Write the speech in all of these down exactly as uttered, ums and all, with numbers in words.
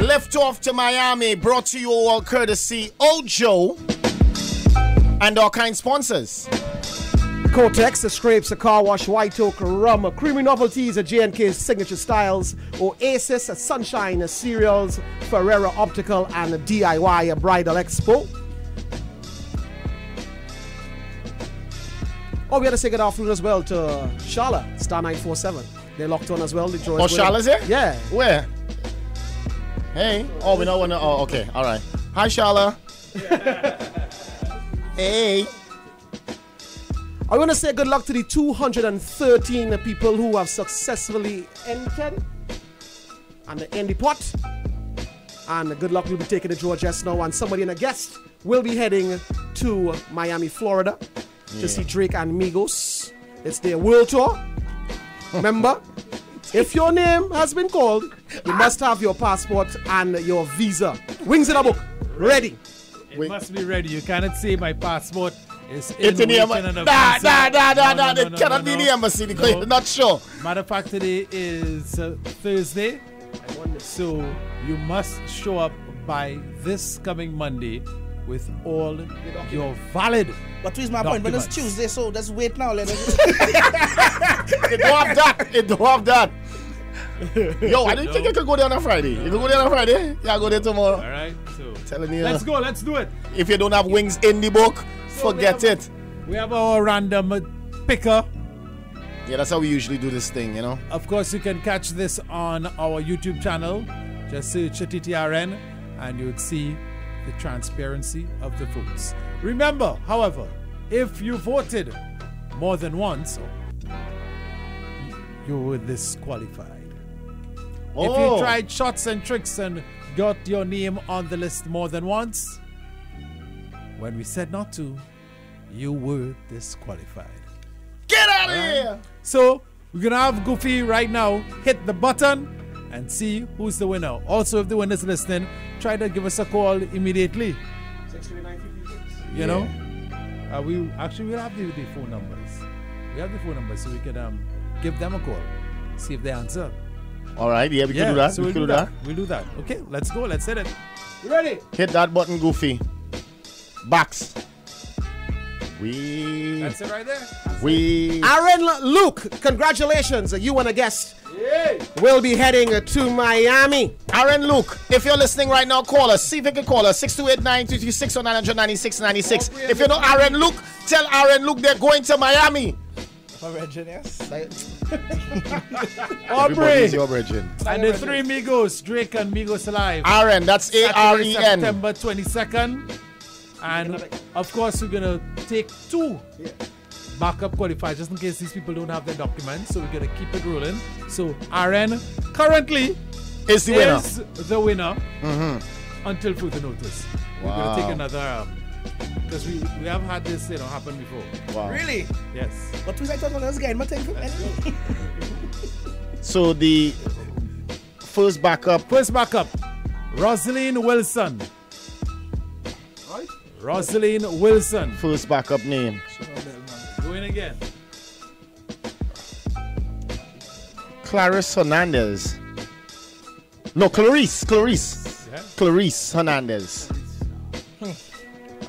Left Off to Miami, brought to you all courtesy Ojo and our kind sponsors. Kotex, the Scrapes, the Car Wash, White Oak Rum, Creamery Novelties, J and K Signature Styles, Oasis, Sunshine Cereals, Ferreira Optical, and D I Y Bridal Expo. Oh, we had to say good afternoon as well to Sharla, star nine four seven. They're locked on as well. The oh, Sharla's here? Yeah. Where? Hey. Oh, we don't want to. Oh, okay. All right. Hi, Sharla. Hey. I want to say good luck to the two hundred thirteen people who have successfully entered and the end the pot. And good luck, you'll be taking the draw just now. And somebody and a guest will be heading to Miami, Florida yeah. to see Drake and Migos. It's their world tour. Remember, if your name has been called, you must have your passport and your visa. Wings in a book. Ready. It Wait. must be ready. You cannot say my passport. It's in, it's in the embassy. Nah, nah, nah, nah, nah. It cannot be the embassy because no. you're not sure. Matter of fact, today is uh, Thursday. So you must show up by this coming Monday with all your valid. But where's my documents. Point? But it's Tuesday, so let's wait now. Let us. It don't have that. It don't have that. Yo, I didn't no. think you could go there on a Friday. No. You could go there on a Friday. Yeah, I'll go there tomorrow. All right. So telling you. Let's go. Let's do it. If you don't have wings in the book. So Forget we have, it. We have our random picker. Yeah, that's how we usually do this thing, you know. Of course, you can catch this on our YouTube channel. Just search T T R N and you would see the transparency of the votes. Remember, however, if you voted more than once, you were disqualified. Oh. If you tried shots and tricks and got your name on the list more than once, when we said not to, you were disqualified. Get out of here! So, we're going to have Goofy right now hit the button and see who's the winner. Also, if the winner's listening, try to give us a call immediately. six three nine five six. You yeah. know? Uh, we Actually, we'll have the, the phone numbers. We have the phone numbers so we can um, give them a call. See if they answer. All right, yeah, we yeah, can do that. So we we'll can do that. that. We'll do that. Okay, let's go. Let's hit it. You ready? Hit that button, Goofy. Box. We. That's it right there. That's we. It. Aaron Luke, congratulations. You and a guest Yay. will be heading to Miami. Aaron Luke, if you're listening right now, call us. See if you can call us. six two eight nine two three six or nine nine six nine six. If you know Aaron Luke, tell Aaron Luke they're going to Miami. Origin, yes. Aubrey. Origin. And the three Migos, Drake and Migos Alive. Aaron, that's A R E N. September twenty-second. And of course, we're gonna take two yeah. backup qualifiers just in case these people don't have their documents. So we're gonna keep it rolling. So Aaron currently is the winner. Is the winner mm-hmm. until further notice. Wow. We're gonna take another because um, we we have had this you know happen before. Wow. Really? Yes. But we I thought was getting my So the first backup. First backup, Rosaline Wilson. Rosaline Wilson. First backup name. Going again. Clarice Hernandez. No, Clarice. Clarice. Yeah. Clarice Hernandez.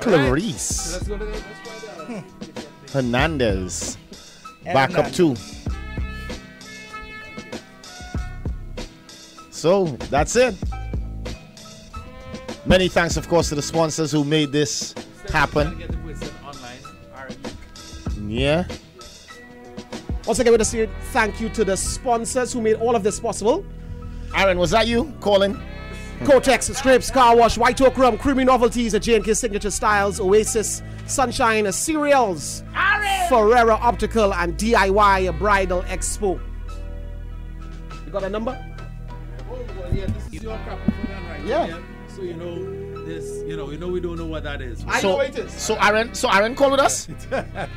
Clarice. Right. Clarice. So let's go to the, let's try the, hmm. Hernandez. Backup two. So, that's it. Many thanks, of course, to the sponsors who made this happen. Yeah. Also, I want to say thank you to the sponsors who made all of this possible. Aaron, was that you calling? Kotex, Scrapes, Car Wash, White Oak Rum, Creamy Novelties, J and K Signature Styles, Oasis, Sunshine Cereals, Aaron! Ferreira Optical, and D I Y Bridal Expo. You got a number? Yeah, this is your crap. Yeah. So you know this, you know, you know we don't know what that is. I so, know it is. So Aaron, so Aaron called with us?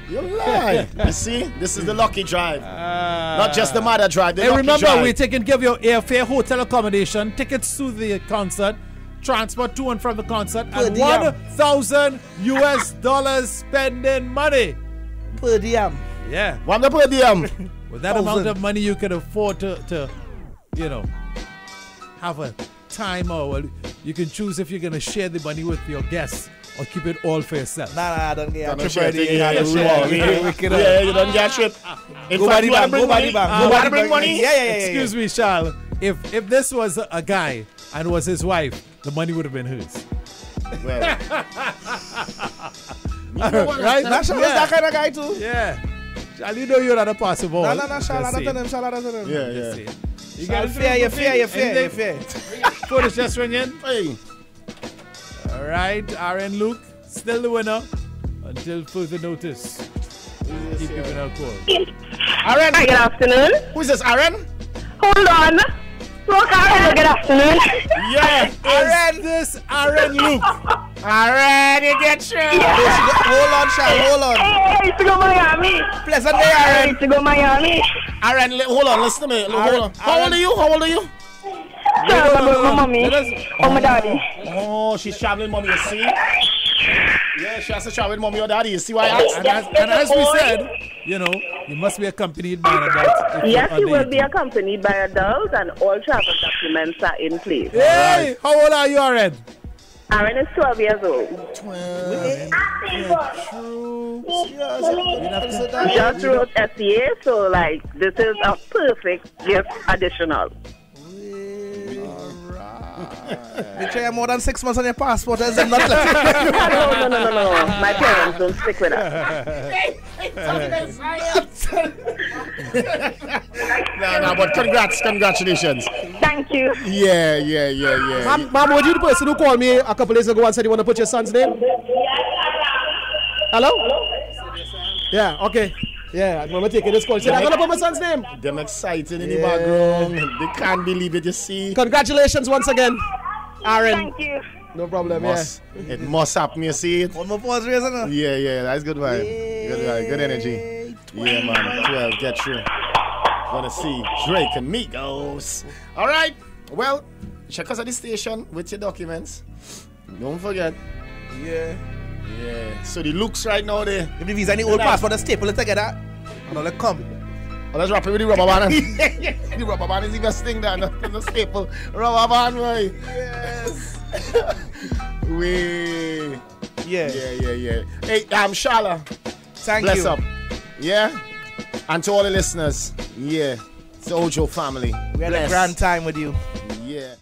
You're lying. You see, this is the lucky drive. Uh, Not just the mother drive. The hey, lucky remember, drive. We're taking give your airfare, hotel accommodation, tickets to the concert, transport to and from the concert, per and diem. one thousand US dollars spending money. Per diem. Yeah. One per diem. With that thousand. amount of money you can afford to, to you know, have a time out. You can choose if you're going to share the money with your guests or keep it all for yourself. Nah, nah, I don't get a trip. Yeah, you don't get a trip. Go by the bank, go by the bank. Go by the bank. Yeah, yeah, yeah. Excuse me, Shal. If, if this was a guy and was his wife, the money would have been hers. Well. Right? That's that kind of guy, too. Yeah. Shal, you know you're not a possible. No, no, no, Shal, I don't tell him. Shal, I don't tell him. Yeah, yeah. You got fair, you're fair, you're fair, you're fair. Code is just ringing. Hey. All right, Aaron Luke, still the winner until further notice. Yes, keep yeah. giving out calls. Aaron. Hi, good afternoon. Who's this, Aaron? Hold on. Look, Aaron. Good afternoon. Yes, Aaron. This Aaron Luke. Aaron, you get through. Yeah. Hold on, Shal, hold on. Hey, hey, to go Miami. Pleasant day, Aaron. Hey, to go Miami. Aaron, hold on, listen to me. Look, Aaron, hold on. How old are you? How old are you? Sure, no, no, no, no. My mommy. Oh, my daddy. Oh, she's traveling, mommy, you see? Yeah, she has to travel with mommy or daddy. You see why I asked? And as, and as we said, you know, you must be accompanied by an adult. Yes, you will be accompanied by adults, and all travel documents are in place. Hey, right. How old are you, Aaron? Aaron is twelve years old. twelve. twelve. Just wrote S E A, so like, this is a perfect gift additional. You try more than six months on your passport, as I'm not like no, no, no, no, no. My parents don't stick with us. no, no, but congrats, congratulations. Thank you. Yeah, yeah, yeah, yeah. Mom, mom, were you the person who called me a couple days ago and said you want to put your son's name? Hello? Yeah, okay. Yeah, I'm going to take it. This call. Said, I'm going to put my son's name. Them excited in yeah. the background. They can't believe it, you see. Congratulations once again, Aaron. Thank you. No problem, yes. Yeah. It must happen, you see it. One more pause, isn't it? Yeah, yeah, that's good vibe. Yeah. Good vibe, good energy. twelve. Yeah, man, twelve, get through. Gonna see Drake and Migos. All right, well, check us at the station with your documents. Don't forget. Yeah. Yeah. So the looks right now there. If the visa any old passport, let's staple it together. And all that come. Oh, let's wrap it with the rubber band. The rubber band is even sting there. It's a staple. Rubber band, boy. Yes. We. Yeah. Yeah, yeah, yeah. Hey, I'm Shala. Thank Bless you. Bless up. Yeah. And to all the listeners. Yeah. It's the Ojo family. We had Bless. a grand time with you. Yeah.